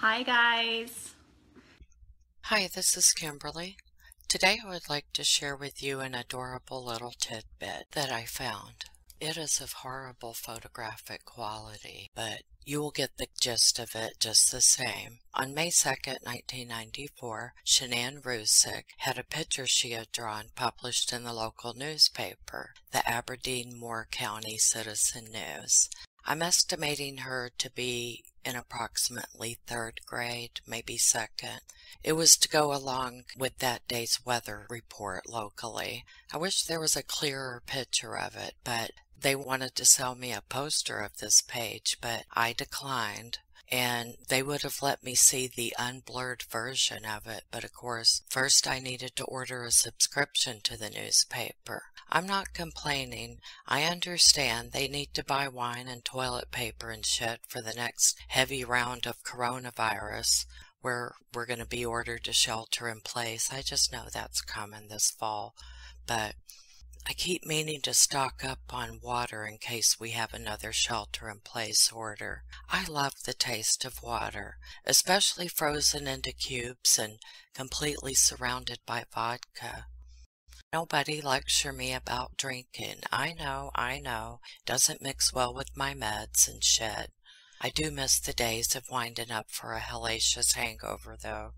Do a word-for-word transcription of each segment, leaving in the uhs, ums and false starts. Hi guys. Hi, this is Kimberly. Today I would like to share with you an adorable little tidbit that I found. It is of horrible photographic quality, but you will get the gist of it just the same. On May second, nineteen ninety-four, Shanann Rusick had a picture she had drawn published in the local newspaper, the Aberdeen-Moore County Citizen News. I'm estimating her to be in approximately third grade, maybe second. It was to go along with that day's weather report locally. I wish there was a clearer picture of it, but they wanted to sell me a poster of this page, but I declined. And they would have let me see the unblurred version of it, but of course, first I needed to order a subscription to the newspaper. I'm not complaining. I understand they need to buy wine and toilet paper and shit for the next heavy round of coronavirus, where we're going to be ordered to shelter in place. I just know that's coming this fall, but I keep meaning to stock up on water in case we have another shelter-in-place order. I love the taste of water, especially frozen into cubes and completely surrounded by vodka. Nobody lecture me about drinking. I know, I know, doesn't mix well with my meds and shit. I do miss the days of winding up for a hellacious hangover, though.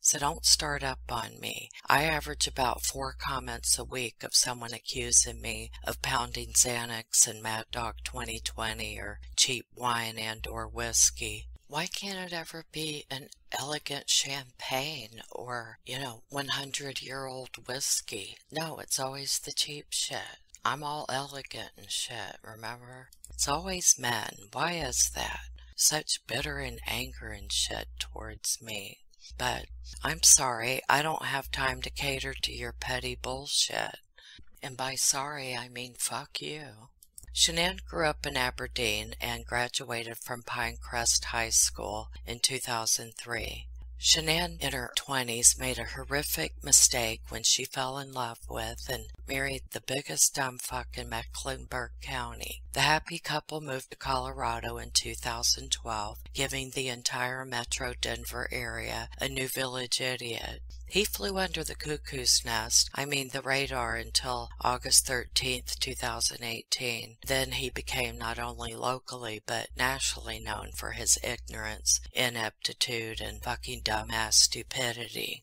So don't start up on me. I average about four comments a week of someone accusing me of pounding Xanax and Mad Dog twenty twenty or cheap wine and or whiskey. Why can't it ever be an elegant champagne or, you know, one hundred year old whiskey? No, it's always the cheap shit. I'm all elegant and shit, remember? It's always men. Why is that? Such bitter and anger and shit towards me. But I'm sorry, I don't have time to cater to your petty bullshit. And by sorry, I mean fuck you. Shanann grew up in Aberdeen and graduated from Pinecrest High School in two thousand three. Shanann, in her twenties, made a horrific mistake when she fell in love with and married the biggest dumb fuck in Mecklenburg County. The happy couple moved to Colorado in two thousand twelve, giving the entire metro Denver area a new village idiot. He flew under the cuckoo's nest, I mean the radar, until August thirteenth, two thousand eighteen. Then he became not only locally but nationally known for his ignorance, ineptitude, and fucking dumbass stupidity.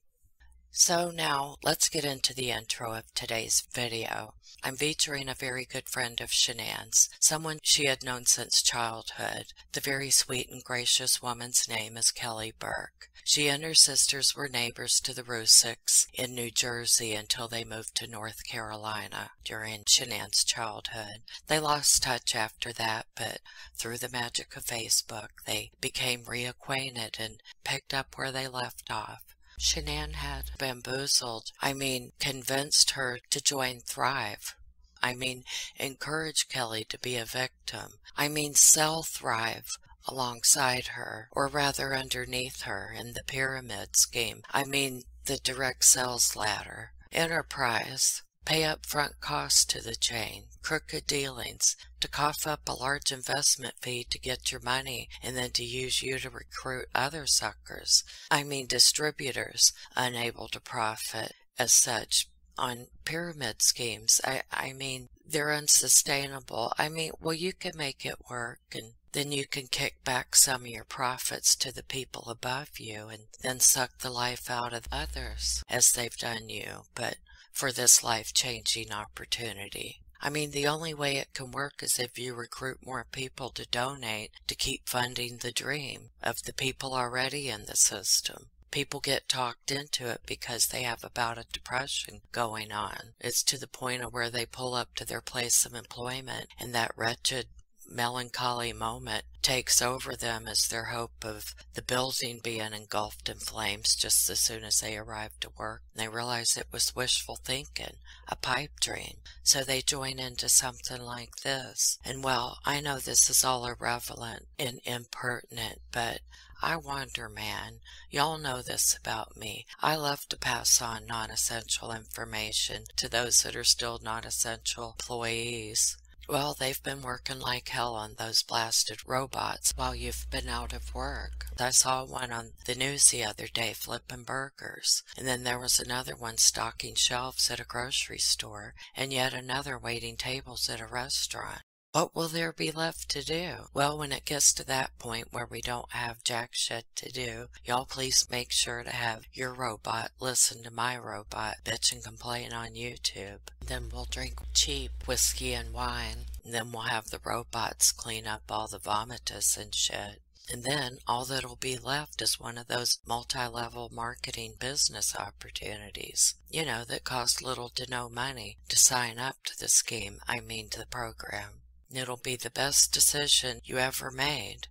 So now, let's get into the intro of today's video. I'm featuring a very good friend of Shanann's, someone she had known since childhood. The very sweet and gracious woman's name is Kellie Burke. She and her sisters were neighbors to the Rusicks in New Jersey until they moved to North Carolina during Shanann's childhood. They lost touch after that, but through the magic of Facebook, they became reacquainted and picked up where they left off. Shanann had bamboozled, I mean, convinced her to join Thrive. I mean, encourage Kellie to be a victim. I mean, sell Thrive alongside her, or rather underneath her in the pyramid scheme. I mean, the direct sales ladder. Enterprise. Pay upfront costs to the chain, crooked dealings, to cough up a large investment fee to get your money and then to use you to recruit other suckers, I mean distributors, unable to profit as such on pyramid schemes. I, I mean, they're unsustainable. I mean, well, you can make it work and then you can kick back some of your profits to the people above you and then suck the life out of others as they've done you, but for this life-changing opportunity. I mean, the only way it can work is if you recruit more people to donate to keep funding the dream of the people already in the system. People get talked into it because they have about a depression going on. It's to the point of where they pull up to their place of employment and that wretched, melancholy moment takes over them as their hope of the building being engulfed in flames just as soon as they arrive to work. They realize it was wishful thinking, a pipe dream, so they join into something like this. And well, I know this is all irrelevant and impertinent, but I wander, man. Y'all know this about me. I love to pass on non-essential information to those that are still non-essential employees. Well, they've been working like hell on those blasted robots while you've been out of work. I saw one on the news the other day flipping burgers, and then there was another one stocking shelves at a grocery store, and yet another waiting tables at a restaurant. What will there be left to do? Well, when it gets to that point where we don't have jack shit to do, y'all please make sure to have your robot listen to my robot bitch and complain on YouTube. Then we'll drink cheap whiskey and wine, and then we'll have the robots clean up all the vomitus and shit. And then all that'll be left is one of those multi-level marketing business opportunities, you know, that cost little to no money to sign up to the scheme, I mean to the program. It'll be the best decision you ever made.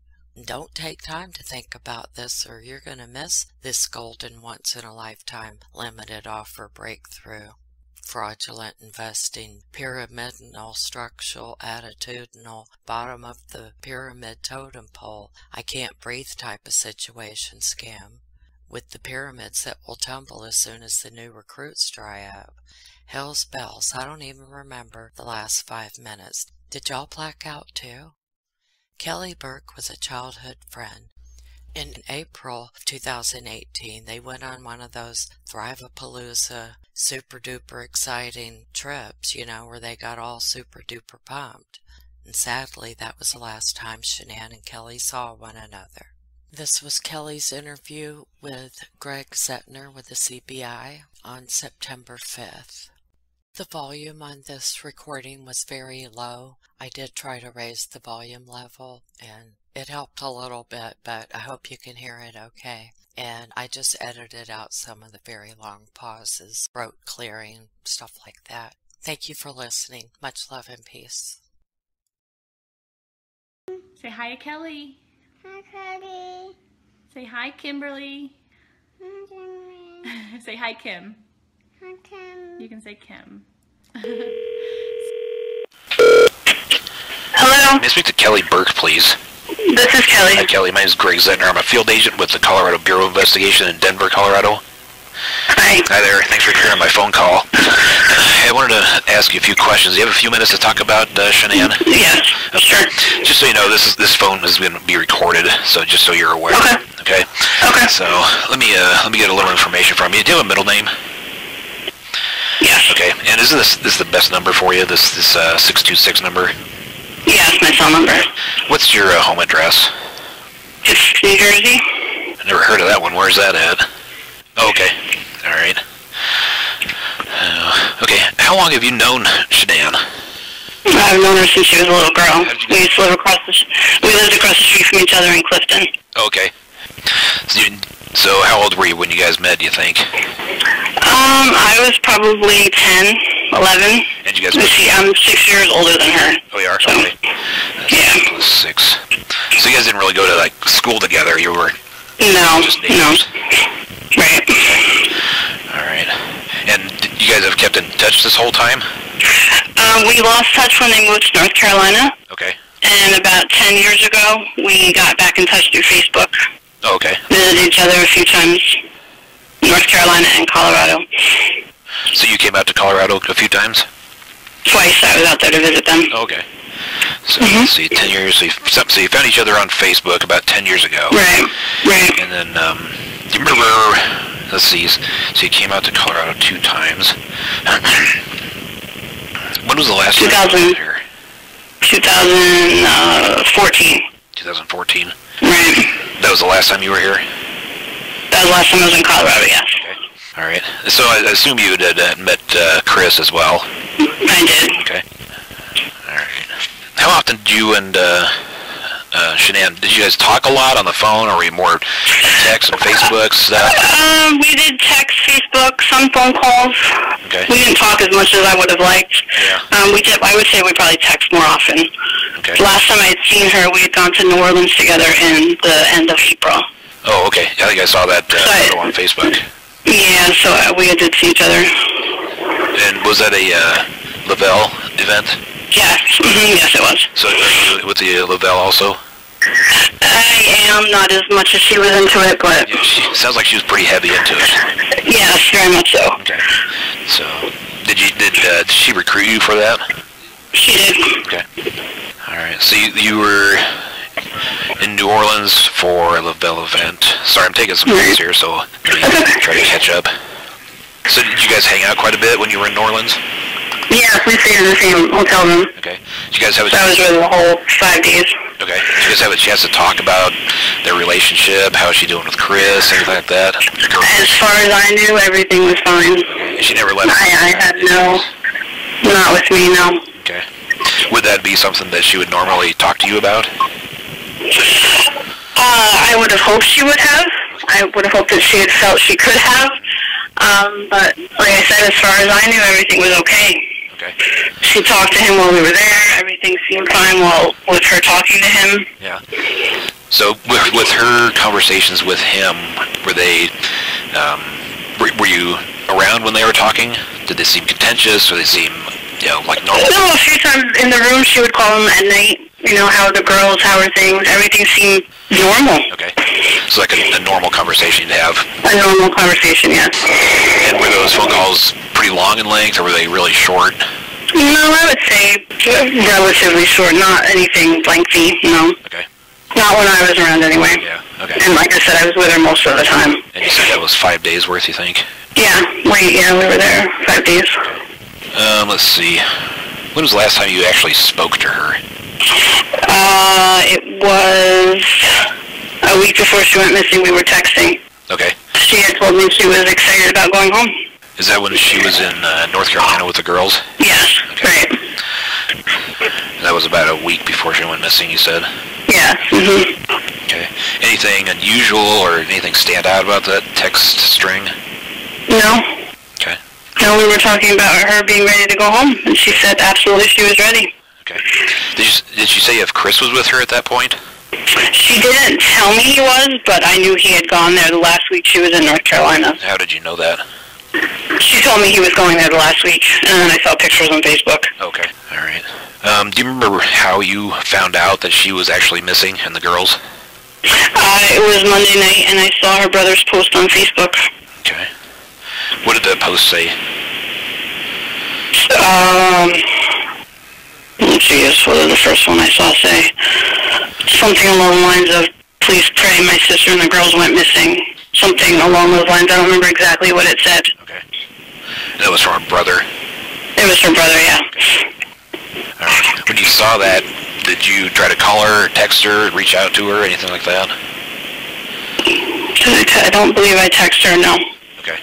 Don't take time to think about this, or you're going to miss this golden once-in-a-lifetime limited offer breakthrough. Fraudulent investing, pyramidal, structural, attitudinal, bottom of the pyramid totem pole, I can't breathe type of situation scam, with the pyramids that will tumble as soon as the new recruits dry up. Hell's bells, I don't even remember the last five minutes. Did y'all black out too? Kellie Burke was a childhood friend. In April of two thousand eighteen, they went on one of those Thrive-a-Palooza super-duper exciting trips, you know, where they got all super-duper pumped. And sadly, that was the last time Shanann and Kellie saw one another. This was Kellie's interview with Greg Zettner with the C B I on September fifth. The volume on this recording was very low. I did try to raise the volume level, and it helped a little bit, but I hope you can hear it okay. And I just edited out some of the very long pauses, throat clearing, stuff like that. Thank you for listening. Much love and peace. Say hi to Kellie. Hi, Kellie. Say hi, Kimberly. Hi, Kimberly. Say hi, Kim. Hi, Kim. You can say Kim. Hello? May I speak to Kellie Burke, please? This is Kellie. Hi, Kellie. My name is Greg Zettner. I'm a field agent with the Colorado Bureau of Investigation in Denver, Colorado. Hi. Hi there. Thanks for hearing my phone call. I wanted to ask you a few questions. Do you have a few minutes to talk about uh, Shanann? Yes. Okay. Sure. Just so you know, this is this phone is going to be recorded, so just so you're aware. Okay. Okay. Okay. So let me uh, let me get a little information from you. Do you have a middle name? Yes. Okay. And is this this the best number for you? This this uh, six two six number? Yes, my phone number. What's your uh, home address? It's New Jersey. I never heard of that one. Where's that at? Oh, okay. All right. Uh, okay. How long have you known Shanann? I've known her since she was a little girl. We used to live across the we lived across the street from each other in Clifton. Okay. So, you, so how old were you when you guys met? Do you think? Um, I was probably ten, eleven. And you guys? She, I'm six years older than her. Oh, you are. So, okay. Yeah. Plus six. So you guys didn't really go to like school together. You were. No. Just no. Right. Okay. All right. And you guys have kept in touch this whole time? Um, we lost touch when they moved to North Carolina. Okay. And about ten years ago, we got back in touch through Facebook. Oh, okay. Visited each other a few times. North Carolina and Colorado. So you came out to Colorado a few times? Twice. I was out there to visit them. Okay. So mm-hmm. Let's see, ten years. So you, so you found each other on Facebook about ten years ago. Right. Right. And then um, you remember? Let's see. So you came out to Colorado two times. When was the last time you were there? twenty fourteen. twenty fourteen. Right. That was the last time you were here. That was last time I was in Colorado, yes. Okay. All right. So I assume you had uh, met uh, Chris as well. I did. Okay. All right. How often did you and uh, uh, Shanann, did you guys talk a lot on the phone, or were you more text and Facebook stuff? Um, we did text, Facebook, some phone calls. Okay. We didn't talk as much as I would have liked. Yeah. Um, we did. I would say we probably text more often. Okay. The last time I had seen her, we had gone to New Orleans together in the end of April. Oh, okay. I think I saw that uh, so I, on Facebook. Yeah, so uh, we did see each other. And was that a uh, Lavelle event? Yes. Mm-hmm. Yes, it was. So uh, with the Lavelle also? I am not as much as she was into it, but... Yeah, she, sounds like she was pretty heavy into it. Yes, very much so. Okay. So, did, you, did, uh, did she recruit you for that? She did. Okay. All right. So you, you were in New Orleans for a Lavelle event. Sorry, I'm taking some notes here, so let me try to catch up. So did you guys hang out quite a bit when you were in New Orleans? Yeah, we stayed in the same hotel room. Okay. Did you guys have a that was really the whole five days. Okay. Did you guys have a chance to talk about their relationship? How's she doing with Chris? Things like that? As far as I knew, everything was fine. Okay. She never left? I, I had no... Not with me, no. Okay. Would that be something that she would normally talk to you about? Uh, I would have hoped she would have. I would have hoped that she had felt she could have. Um, but like I said, as far as I knew, everything was okay. Okay. She talked to him while we were there. Everything seemed fine while with her talking to him. Yeah. So with, with her conversations with him, were they? Um, were, were you around when they were talking? Did they seem contentious? Or they seem, you know, like normal? No, a few times in the room she would call him at night. You know, how the girls, how are things? Everything seemed normal. Okay. So like a, a normal conversation to have. A normal conversation, yeah. And were those phone calls pretty long in length, or were they really short? No, I would say relatively short. Not anything lengthy, no. Okay. Not when I was around anyway. Yeah, okay. And like I said, I was with her most of the time. And you said that was five days worth, you think? Yeah, we, yeah, we were there five days. Okay. Um, let's see. When was the last time you actually spoke to her? Uh, it was a week before she went missing. We were texting. Okay. She had told me she was excited about going home. Is that when she was in uh, North Carolina with the girls? Yes, okay. Right. And that was about a week before she went missing, you said? Yeah. Mm-hmm. Okay. Anything unusual or anything stand out about that text string? No. Okay. No, we were talking about her being ready to go home, and she said absolutely she was ready. Okay. Did you, did she say if Chris was with her at that point? She didn't tell me he was, but I knew he had gone there the last week she was in North Carolina. How did you know that? She told me he was going there the last week, and I saw pictures on Facebook. Okay. All right. Um, do you remember how you found out that she was actually missing and the girls? Uh, it was Monday night, and I saw her brother's post on Facebook. Okay. What did that post say? Um... Jeez, what did the first one I saw say? Something along the lines of, please pray, my sister and the girls went missing. Something along those lines. I don't remember exactly what it said. Okay. That was from her brother? It was her brother, yeah. Okay. All right. When you saw that, did you try to call her, text her, reach out to her, anything like that? I, t I don't believe I texted her, no. Okay.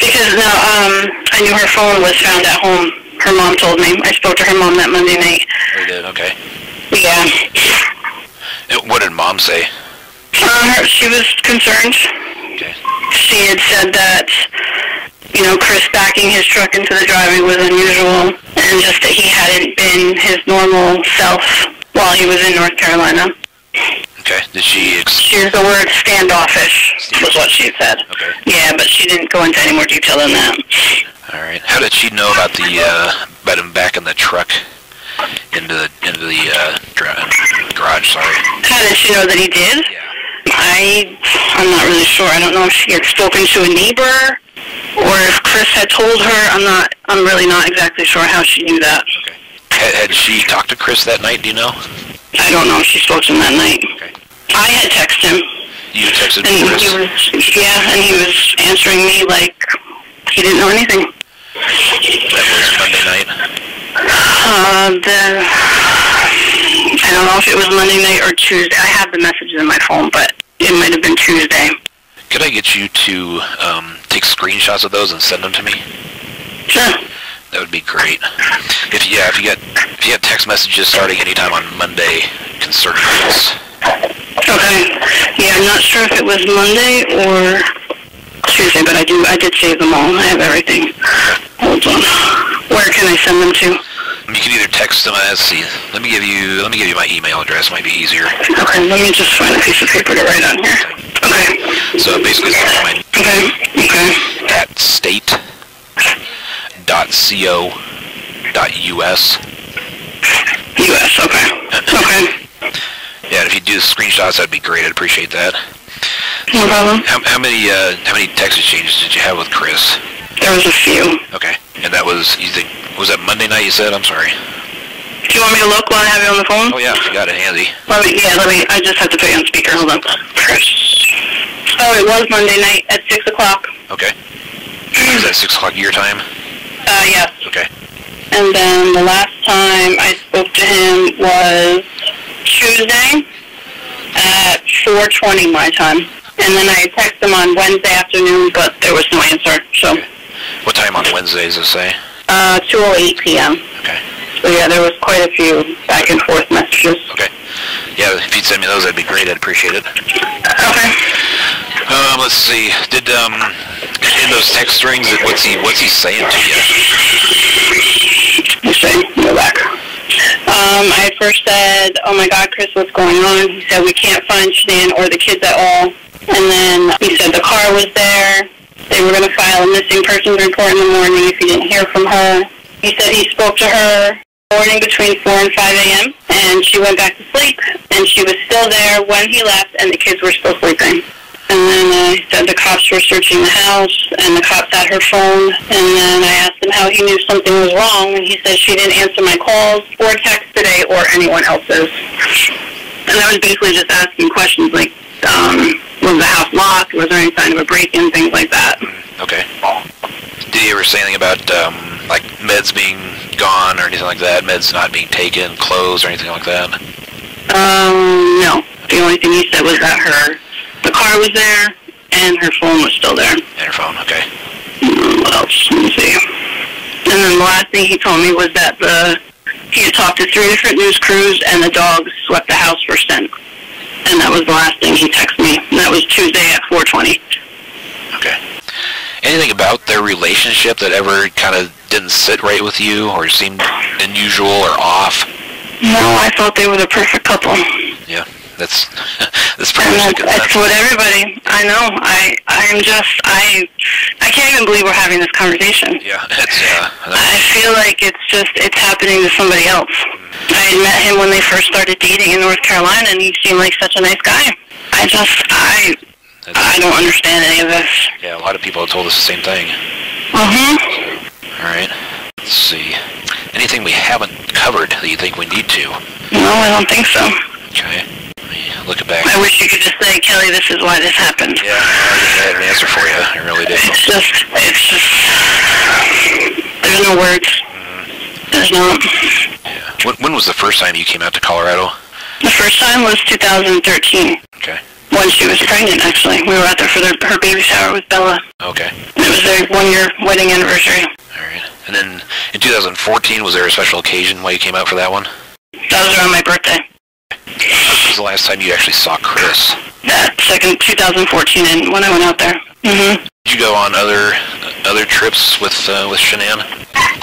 Because no, um, I knew her phone was found at home. Her mom told me. I spoke to her mom that Monday night. You did, okay. Yeah. It, what did mom say? Uh, her, she was concerned. Okay. She had said that, you know, Chris backing his truck into the driveway was unusual, and just that he hadn't been his normal self while he was in North Carolina. Okay. Did she... Ex she used the word standoffish, was what she said. Okay. Yeah, but she didn't go into any more detail than that. All right. How did she know about the uh, about him backing the truck into the into the uh, garage? Sorry. How did she know that he did? Yeah. I I'm not really sure. I don't know if she had spoken to a neighbor or if Chris had told her. I'm not. I'm really not exactly sure how she knew that. Okay. Had, had she talked to Chris that night? Do you know? I don't know if she spoke to him that night. Okay. I had texted him. You texted and Chris. He was, yeah, and he was answering me like he didn't know anything. That was Monday night? Uh, the, I don't know if it was Monday night or Tuesday. I have the messages in my phone, but it might have been Tuesday. Could I get you to um, take screenshots of those and send them to me? Sure. That would be great. If yeah, if you get if you have text messages starting anytime on Monday concerning this. Okay. Yeah, I'm not sure if it was Monday or Tuesday, but I do. I did save them all. I have everything. Hold on. Where can I send them to? You can either text them. Let's see. Let me give you. Let me give you my email address. Might be easier. Okay. Let me just find a piece of paper to write on here. Okay. So basically, it's my okay. Okay. At state dot co dot U S. U S. Okay. Okay. Yeah. If you do the screenshots, that'd be great. I'd appreciate that. No problem. How, how many uh, how many text exchanges did you have with Chris? There was a few. Okay, and that was you think was that Monday night? You said I'm sorry. Do you want me to look while I have you on the phone? Oh, yeah, I got it handy. Let me, yeah, let me, I just have to put you on speaker. Hold on. Oh, it was Monday night at six o'clock. Okay. Is that six o'clock your time? Uh, yes. Okay. And then the last time I spoke to him was Tuesday at four twenty my time. And then I texted him on Wednesday afternoon, but there was no answer, so. Okay. What time on Wednesday does it say? Uh, two oh eight p m Okay. So, yeah, there was quite a few back-and-forth messages. Okay. Yeah, if you'd send me those, that'd be great. I'd appreciate it. Okay. Um, let's see. Did, um, in those text strings, what's he, what's he saying to you? He's saying, go back. Um, I first said, oh, my God, Chris, what's going on? He said, we can't find Shanann or the kids at all. And then he said the car was there. They were going to file a missing persons report in the morning if you didn't hear from her. He said he spoke to her morning between four and five a m and she went back to sleep, and she was still there when he left, and the kids were still sleeping. And then uh, he said the cops were searching the house, and the cops had her phone, and then I asked him how he knew something was wrong, and he said she didn't answer my calls or text today or anyone else's. And I was basically just asking questions like, um... was the house locked? Was there any sign of a break-in? Things like that. Okay. Did you ever say anything about, um, like, meds being gone or anything like that? Meds not being taken, clothes, or anything like that? Um, no. The only thing he said was that her, the car was there, and her phone was still there. And her phone, okay. Mm, what else? Let me see. And then the last thing he told me was that the, he had talked to three different news crews, and the dogs swept the house for scent. And that was the last thing he texted me. And that was Tuesday at four twenty. Okay. Anything about their relationship that ever kind of didn't sit right with you or seemed unusual or off? No, I thought they were the perfect couple. Yeah, that's, that's pretty much good. That's what everybody, I know. I, I'm just, I, I can't even believe we're having this conversation. Yeah, it's, yeah. Uh, I feel like it's just, it's happening to somebody else. I had met him when they first started dating in North Carolina, and he seemed like such a nice guy. I just, I, I don't understand any of this. Yeah, a lot of people have told us the same thing. Mm-hmm. All right. Let's see. Anything we haven't covered that you think we need to? No, I don't think so. Okay. Let me look back. I wish you could just say, Kellie, this is why this happened. Yeah, I just had an answer for you. I really did. It's just, it's just, there's no words. Mm-hmm. There's no... When, when was the first time you came out to Colorado? The first time was two thousand thirteen. Okay. When she was pregnant, actually. We were out there for their, her baby shower with Bella. Okay. It was their one-year wedding anniversary. All right. And then in two thousand fourteen, was there a special occasion why you came out for that one? That was around my birthday. When was the last time you actually saw Chris? That second, two thousand fourteen, and when I went out there. Mm-hmm. Did you go on other other trips with uh, with Shanann?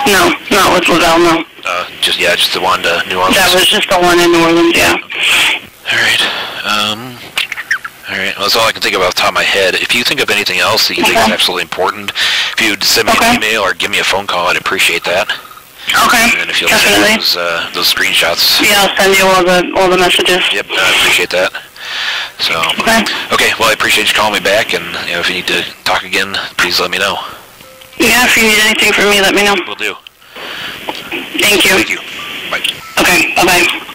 No, not with Lavelle, no. Uh, just, yeah, just the one to New Orleans? That was just the one in New Orleans, yeah. All right. Um, all right. Well, that's all I can think of off the top of my head. If you think of anything else that you okay. think is absolutely important, if you'd send me okay. an email or give me a phone call, I'd appreciate that. Okay, and if you'll definitely. Send those, uh, those screenshots. Yeah, I'll send you all the, all the messages. Yep, I uh, appreciate that. So, okay. okay, well, I appreciate you calling me back, and you know, if you need to talk again, please let me know. Yeah, if you need anything from me, let me know. Will do. Thank you. Thank you. Bye. Okay, bye-bye.